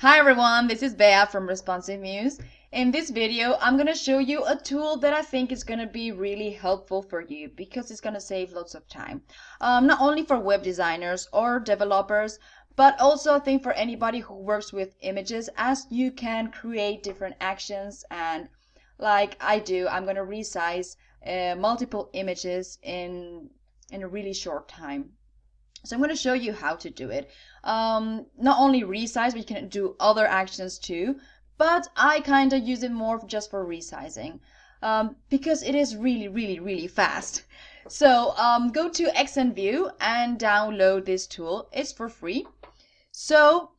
Hi everyone, this is Bea from Responsive Muse. In this video, I'm going to show you a tool that I think is going to be really helpful for you because it's going to save lots of time. Not only for web designers or developers, but also I think for anybody who works with images, as you can create different actions, and like I do, I'm going to resize multiple images in a really short time. So I'm going to show you how to do it. Not only resize, but you can do other actions too, but I kind of use it more just for resizing because it is really fast. So go to XnView and download this tool. It's for free. So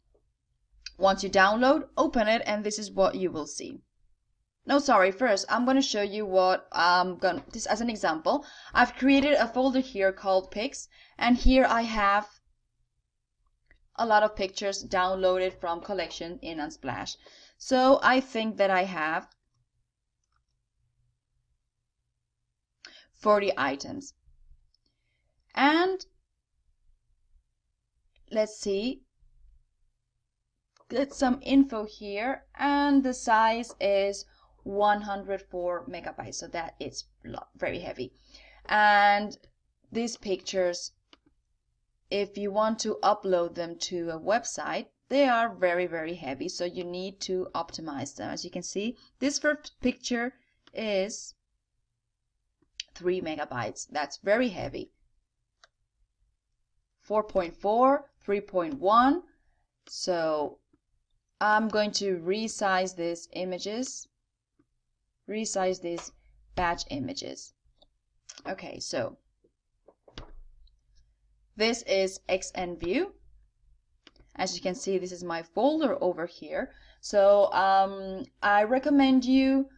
once you download, open it, and this is what you will see. No, sorry, first I'm going to show you what I'm going this as an example. I've created a folder here called pics, and here I have a lot of pictures downloaded from collection in Unsplash. So I think that I have 40 items. And let's see, get some info here, and the size is 104 megabytes, so that is very heavy. And these pictures, if you want to upload them to a website, they are very heavy, so you need to optimize them. As you can see, this first picture is 3 megabytes. That's very heavy. 4.4, 3.1. So I'm going to resize these images. Resize these batch images. Okay, so this is XnView. As you can see, this is my folder over here. So I recommend you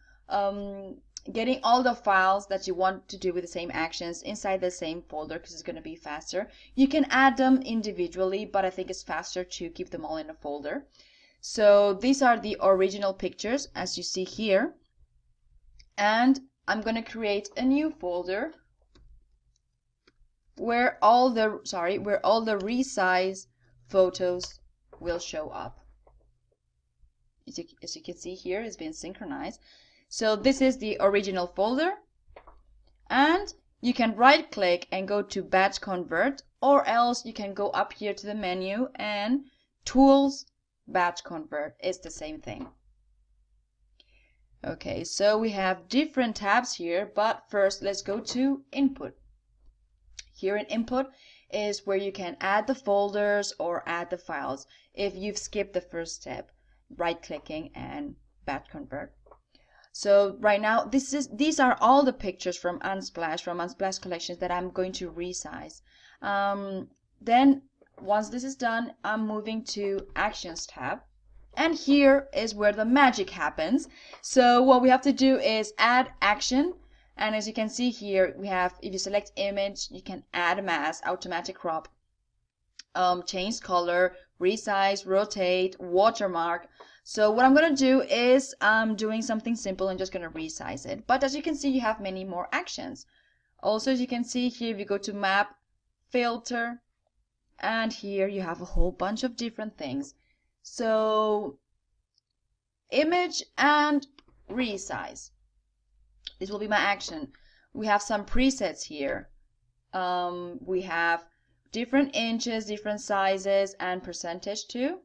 getting all the files that you want to do with the same actions inside the same folder, because it's going to be faster. You can add them individually, but I think it's faster to keep them all in a folder. So these are the original pictures, as you see here. And I'm going to create a new folder where all the resize photos will show up. As you can see here, it's been synchronized. So this is the original folder, and you can right click and go to batch convert, or else you can go up here to the menu and tools, batch convert. It's the same thing. Okay, so we have different tabs here, but first let's go to input. Here in input is where you can add the folders or add the files if you've skipped the first step, right clicking and batch convert. So right now, these are all the pictures from Unsplash, collections, that I'm going to resize. Then once this is done, I'm moving to actions tab. And here is where the magic happens. So what we have to do is add action. And as you can see here, we have, if you select image, you can add mask, automatic crop, change color, resize, rotate, watermark. So what I'm going to do is I'm doing something simple and just going to resize it. But as you can see, you have many more actions. Also, as you can see here, if you go to map, filter, and here you have a whole bunch of different things. So image and resize. This will be my action. We have some presets here. We have different inches, different sizes, and percentage too.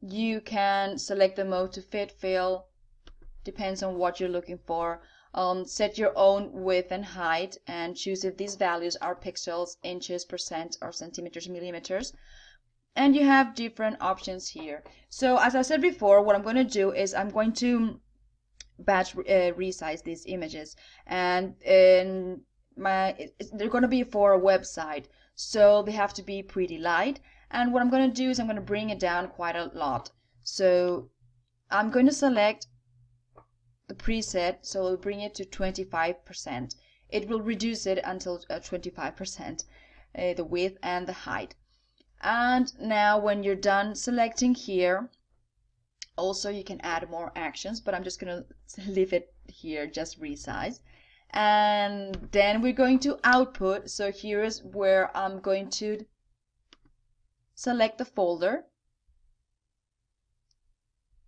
You can select the mode to fit, fill, depends on what you're looking for. Set your own width and height and choose if these values are pixels, inches, percent, or centimeters, millimeters. And you have different options here. So as I said before, what I'm going to do is I'm going to batch resize these images, and they're going to be for a website, so they have to be pretty light. And what I'm going to do is I'm going to bring it down quite a lot. So I'm going to select the preset, so we'll bring it to 25%. It will reduce it until 25%, the width and the height. And now when you're done selecting here, also you can add more actions, but I'm just going to leave it here, just resize. and then we're going to output. So here is where I'm going to select the folder,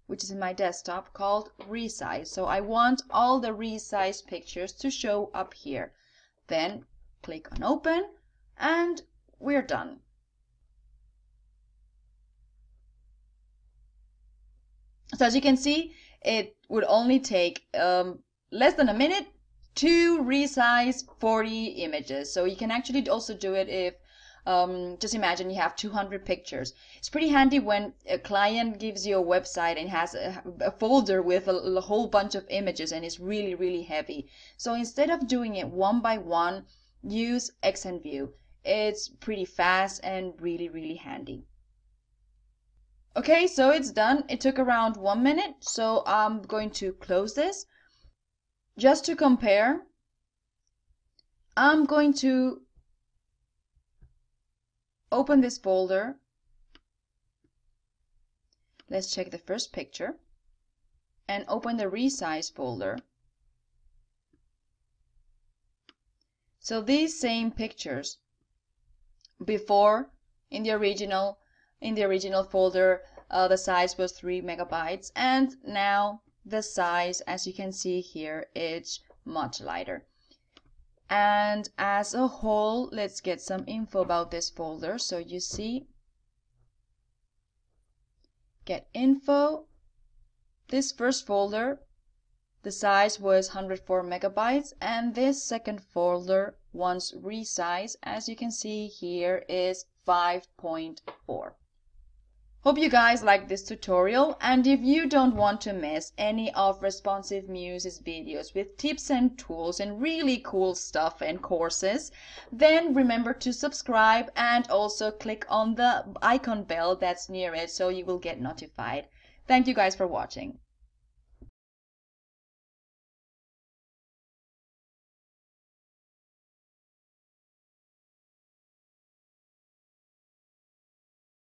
which is in my desktop, called resize. So I want all the resized pictures to show up here. Then click on open and we're done. So as you can see, it would only take less than a minute to resize 40 images. So you can actually also do it if just imagine you have 200 pictures. It's pretty handy when a client gives you a website and has a folder with a whole bunch of images and it's really, really heavy. So instead of doing it one by one, use XnView. It's pretty fast and really, really handy. Okay, so it's done. It took around 1 minute, so I'm going to close this. Just to compare, I'm going to open this folder. Let's check the first picture and open the resize folder. So these same pictures before in the original folder, the size was 3 MB, and now the size, as you can see here, it's much lighter. And as a whole, let's get some info about this folder. So you see, get info. This first folder, the size was 104 MB, and this second folder, once resized, as you can see here, is 5.4. Hope you guys like this tutorial, and if you don't want to miss any of Responsive Muse's videos with tips and tools and really cool stuff and courses, then remember to subscribe and also click on the icon bell that's near it so you will get notified. Thank you guys for watching.